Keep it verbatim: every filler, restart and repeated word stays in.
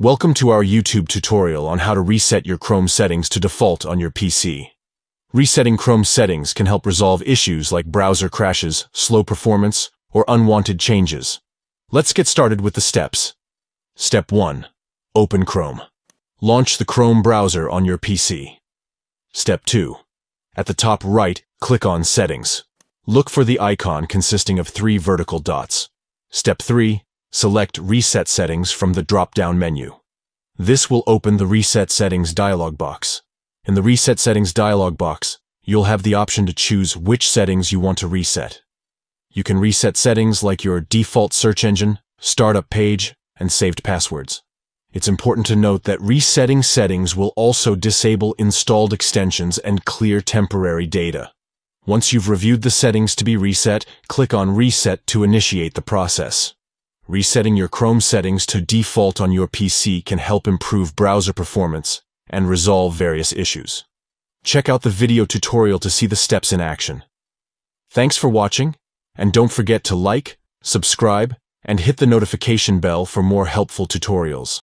Welcome to our YouTube tutorial on how to reset your Chrome settings to default on your P C. Resetting Chrome settings can help resolve issues like browser crashes, slow performance, or unwanted changes. Let's get started with the steps. Step one. Open Chrome. Launch the Chrome browser on your P C. Step two. At the top right, click on Settings. Look for the icon consisting of three vertical dots. Step three. Select Reset Settings from the drop-down menu. This will open the Reset Settings dialog box. In the Reset Settings dialog box, you'll have the option to choose which settings you want to reset. You can reset settings like your default search engine, startup page, and saved passwords. It's important to note that resetting settings will also disable installed extensions and clear temporary data. Once you've reviewed the settings to be reset, click on Reset to initiate the process. Resetting your Chrome settings to default on your P C can help improve browser performance and resolve various issues. Check out the video tutorial to see the steps in action. Thanks for watching, and don't forget to like, subscribe, and hit the notification bell for more helpful tutorials.